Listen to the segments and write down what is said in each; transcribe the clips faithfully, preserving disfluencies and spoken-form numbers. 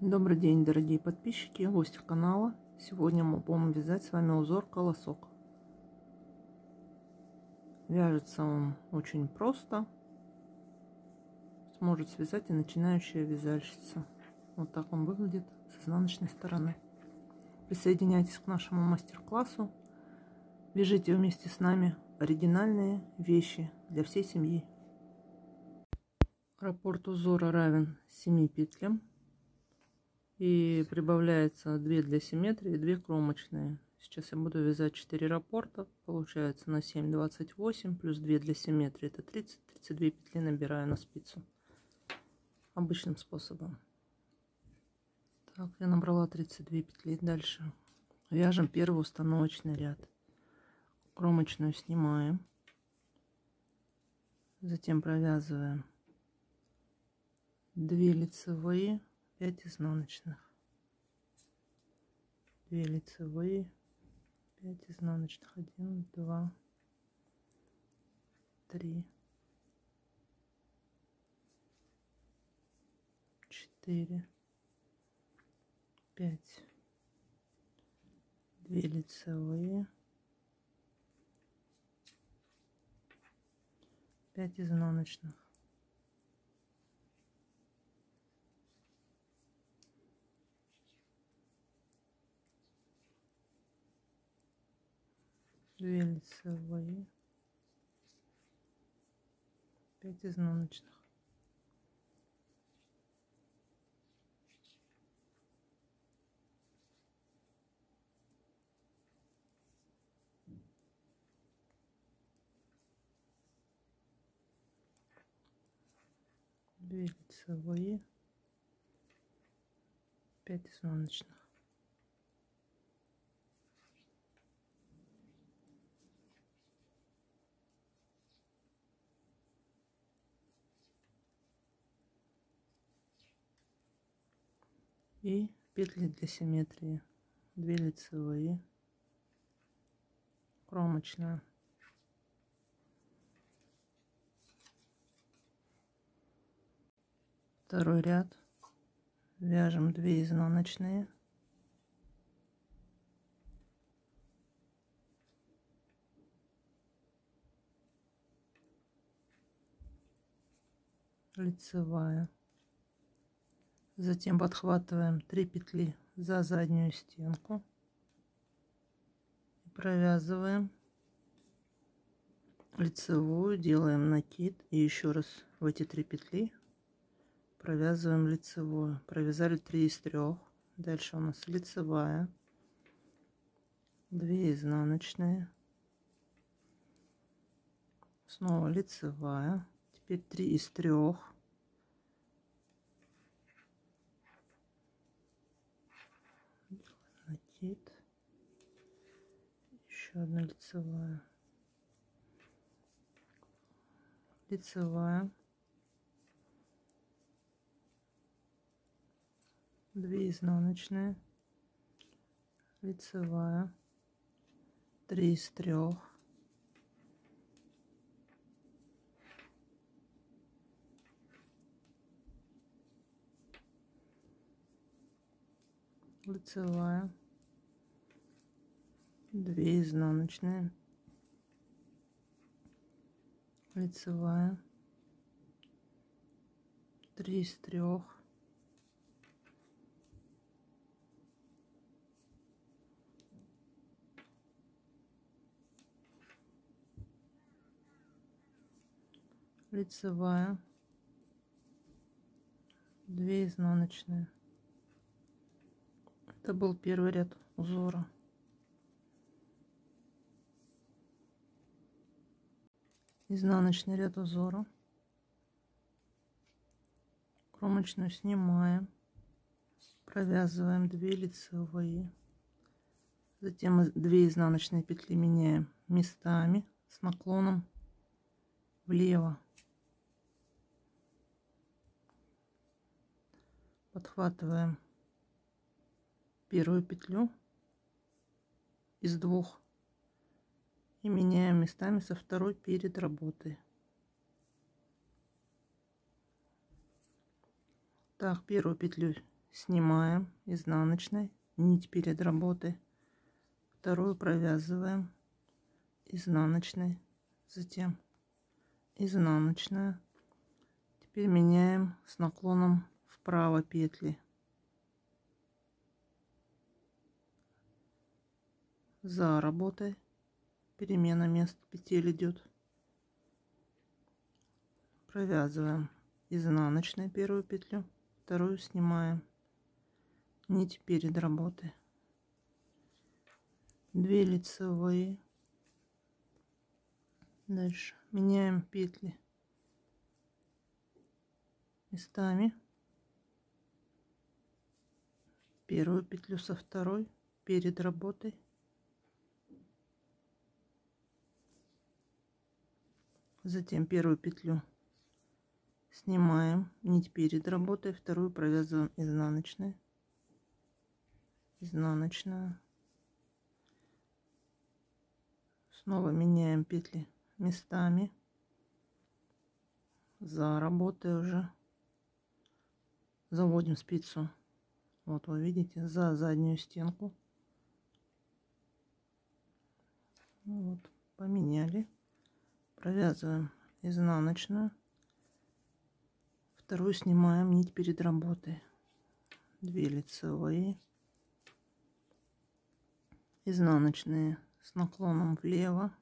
Добрый день, дорогие подписчики, гости канала. Сегодня мы будем вязать с вами узор колосок. Вяжется он очень просто. Сможет связать и начинающая вязальщица. Вот так он выглядит с изнаночной стороны. Присоединяйтесь к нашему мастер-классу. Вяжите вместе с нами оригинальные вещи для всей семьи. Раппорт узора равен семи петлям. И прибавляется две для симметрии, две кромочные. Сейчас я буду вязать четыре раппорта. Получается на семь двадцать восемь плюс две для симметрии. Это тридцать, тридцать две петли набираю на спицу. Обычным способом. Так, я набрала тридцать две петли. Дальше вяжем первый установочный ряд. Кромочную снимаем. Затем провязываем две лицевые. пять изнаночных, две лицевые, пять изнаночных, один, два, три, четыре, пять, две лицевые, пять изнаночных. две лицевые, пять изнаночных, две лицевые, пять изнаночных. И петли для симметрии, две лицевые, кромочная, второй ряд, вяжем две изнаночные, лицевая. Затем подхватываем три петли за заднюю стенку, провязываем лицевую, делаем накид и еще раз в эти три петли провязываем лицевую. Провязали три из трех. Дальше у нас лицевая, две изнаночные, снова лицевая, теперь три из трех. Еще одна лицевая, лицевая, две изнаночные, лицевая, три из трех, лицевая, две изнаночные, лицевая, три из трех, лицевая, две изнаночные. Это был первый ряд узора. Изнаночный ряд узора, кромочную снимаем, провязываем две лицевые, затем две изнаночные петли меняем местами с наклоном влево, подхватываем первую петлю из двух и меняем местами со второй перед работой. Так, первую петлю снимаем изнаночной, нить перед работой, вторую провязываем изнаночной, затем изнаночная. Теперь меняем с наклоном вправо петли, за работой перемена мест петель идет, провязываем изнаночной первую петлю, вторую снимаем, нить перед работой, две лицевые, дальше меняем петли местами, первую петлю со второй перед работой, затем первую петлю снимаем, нить перед работой, вторую провязываем изнаночной, изнаночную, снова меняем петли местами, за работой уже заводим спицу, вот вы видите, за заднюю стенку, вот, поменяли, провязываем изнаночную, вторую снимаем, нить перед работой, две лицевые, изнаночные с наклоном влево,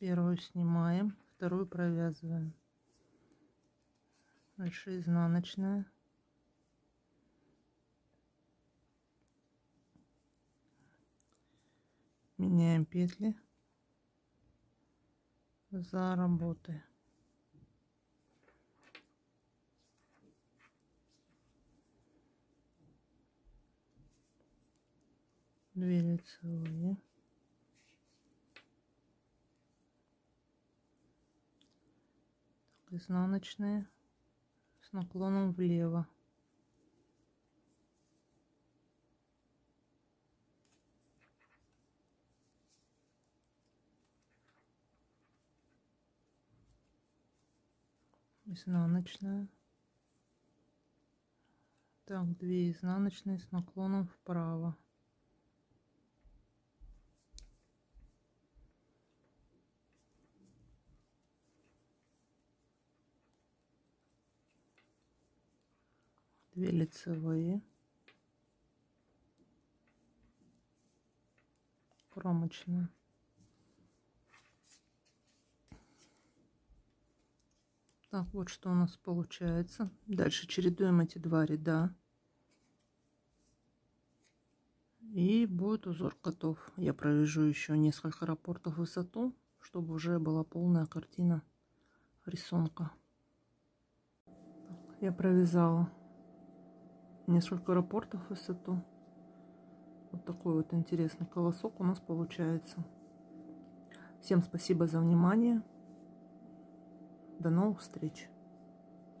первую снимаем, вторую провязываем, дальше изнаночная, меняем петли, за работой, две лицевые, так, изнаночные с наклоном влево, изнаночная, так, две изнаночные с наклоном вправо, две лицевые, кромочная, так, вот что у нас получается. Дальше чередуем эти два ряда, и будет узор готов. Я провяжу еще несколько раппортов в высоту, чтобы уже была полная картина рисунка. Я провязала несколько раппортов в высоту. Вот такой вот интересный колосок у нас получается. Всем спасибо за внимание. До новых встреч!